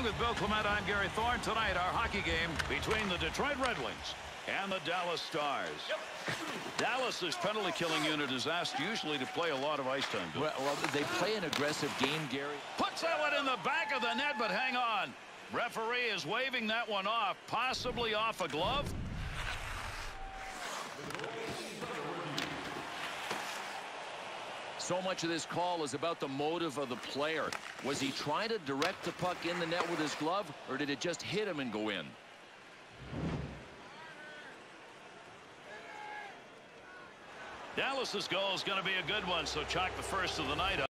Along with Bill Clement, I'm Gary Thorne. Tonight, our hockey game between the Detroit Red Wings and the Dallas Stars. Yep. Dallas's penalty killing unit is asked usually to play a lot of ice time. Well, they play an aggressive game, Gary. Puts that one in the back of the net, but hang on. Referee is waving that one off, possibly off a glove. So much of this call is about the motive of the player. Was he trying to direct the puck in the net with his glove, or did it just hit him and go in? Dallas's goal is going to be a good one, so chalk the first of the night up.